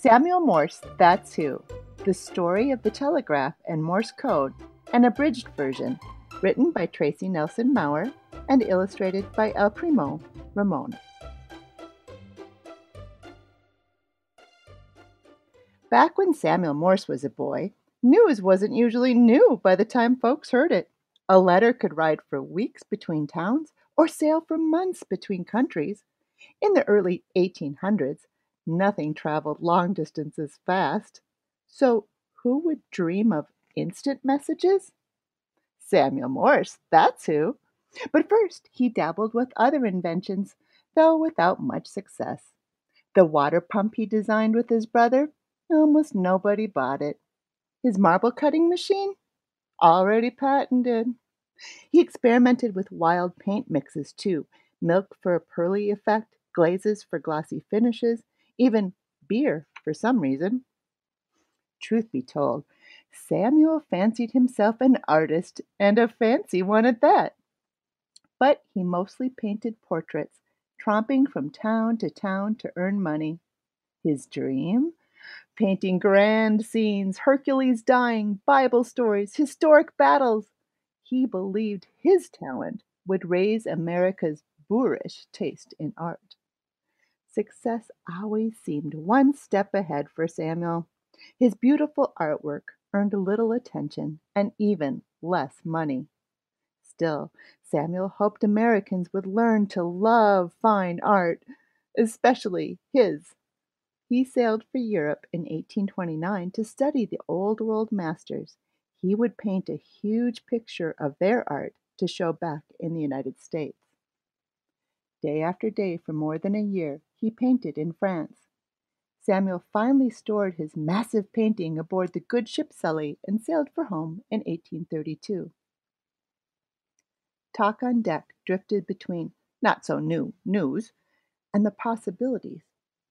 Samuel Morse, That's Who, The Story of the Telegraph and Morse Code, an abridged version, written by Tracy Nelson Maurer and illustrated by El Primo Ramon. Back when Samuel Morse was a boy, news wasn't usually new by the time folks heard it. A letter could ride for weeks between towns or sail for months between countries. In the early 1800s, nothing traveled long distances fast. So who would dream of instant messages? Samuel Morse, that's who. But first, he dabbled with other inventions, though without much success. The water pump he designed with his brother, almost nobody bought it. His marble cutting machine, already patented. He experimented with wild paint mixes too, milk for a pearly effect, glazes for glossy finishes, even beer for some reason. Truth be told, Samuel fancied himself an artist, and a fancy one at that. But he mostly painted portraits, tromping from town to earn money. His dream? Painting grand scenes, Hercules dying, Bible stories, historic battles. He believed his talent would raise America's boorish taste in art. Success always seemed one step ahead for Samuel. His beautiful artwork earned little attention and even less money. Still, Samuel hoped Americans would learn to love fine art, especially his. He sailed for Europe in 1829 to study the old world masters. He would paint a huge picture of their art to show back in the United States. Day after day for more than a year, he painted in France. Samuel finally stored his massive painting aboard the good ship Sully and sailed for home in 1832. Talk on deck drifted between not-so-new news and the possibilities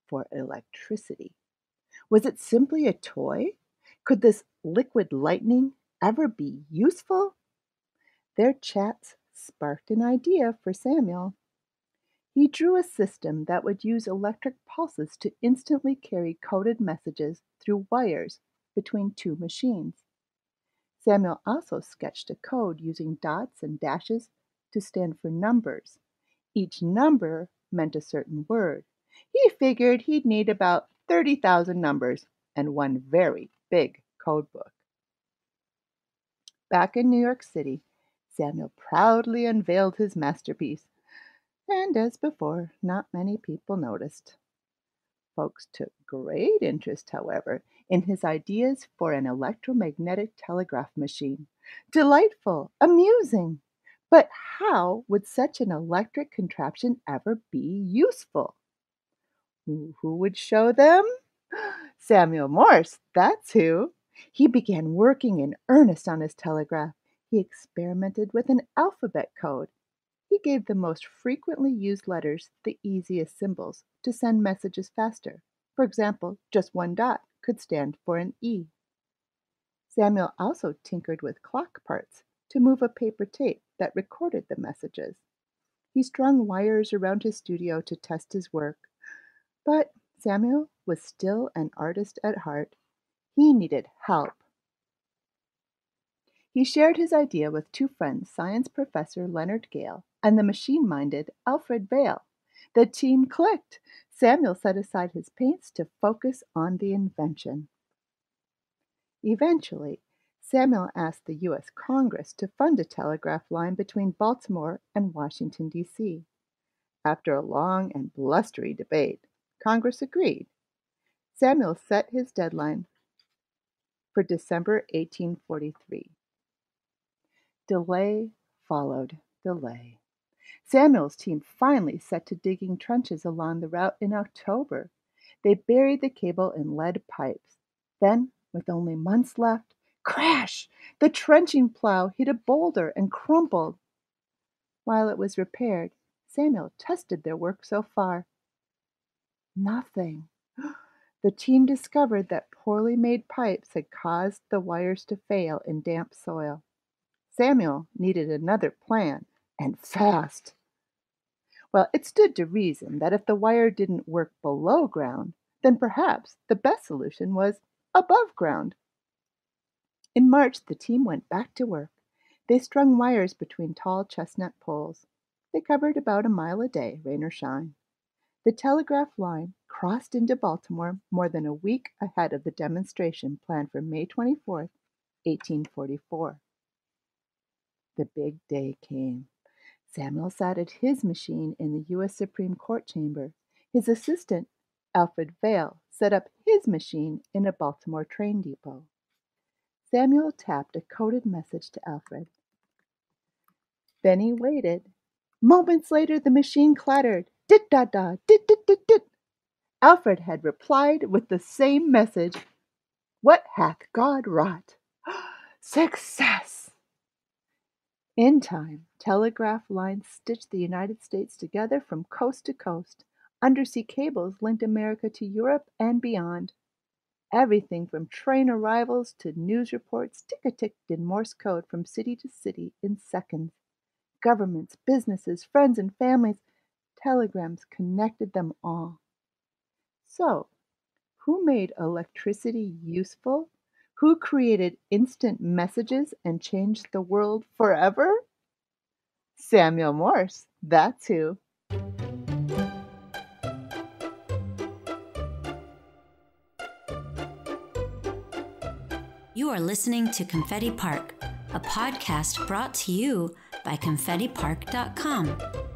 for electricity. Was it simply a toy? Could this liquid lightning ever be useful? Their chats sparked an idea for Samuel. He drew a system that would use electric pulses to instantly carry coded messages through wires between two machines. Samuel also sketched a code using dots and dashes to stand for numbers. Each number meant a certain word. He figured he'd need about 30,000 numbers and one very big code book. Back in New York City, Samuel proudly unveiled his masterpiece, and as before, not many people noticed. Folks took great interest, however, in his ideas for an electromagnetic telegraph machine. Delightful, amusing, but how would such an electric contraption ever be useful? Who would show them? Samuel Morse, that's who. He began working in earnest on his telegraph. He experimented with an alphabet code. He gave the most frequently used letters the easiest symbols to send messages faster. For example, just one dot could stand for an E. Samuel also tinkered with clock parts to move a paper tape that recorded the messages. He strung wires around his studio to test his work. But Samuel was still an artist at heart. He needed help. He shared his idea with two friends, science professor Leonard Gale and the machine-minded Alfred Vail. The team clicked. Samuel set aside his paints to focus on the invention. Eventually, Samuel asked the U.S. Congress to fund a telegraph line between Baltimore and Washington, D.C. After a long and blustery debate, Congress agreed. Samuel set his deadline for December 1843. Delay followed delay. Samuel's team finally set to digging trenches along the route in October. They buried the cable in lead pipes. Then, with only months left, crash! The trenching plow hit a boulder and crumpled. While it was repaired, Samuel tested their work so far. Nothing. The team discovered that poorly made pipes had caused the wires to fail in damp soil. Samuel needed another plan, and fast. Well, it stood to reason that if the wire didn't work below ground, then perhaps the best solution was above ground. In March, the team went back to work. They strung wires between tall chestnut poles. They covered about a mile a day, rain or shine. The telegraph line crossed into Baltimore more than a week ahead of the demonstration planned for May 24, 1844. The big day came. Samuel sat at his machine in the U.S. Supreme Court chamber. His assistant, Alfred Vail, set up his machine in a Baltimore train depot. Samuel tapped a coded message to Alfred. Then he waited. Moments later, the machine clattered. Dit-da-da, dit-dit-dit-dit. Alfred had replied with the same message. What hath God wrought? Success! In time, telegraph lines stitched the United States together from coast to coast. Undersea cables linked America to Europe and beyond. Everything from train arrivals to news reports tick-a-ticked in Morse code from city to city in seconds. Governments, businesses, friends, and families, telegrams connected them all. So, who made electricity useful? Who created instant messages and changed the world forever? Samuel Morse, that's who. You are listening to Confetti Park, a podcast brought to you by ConfettiPark.com.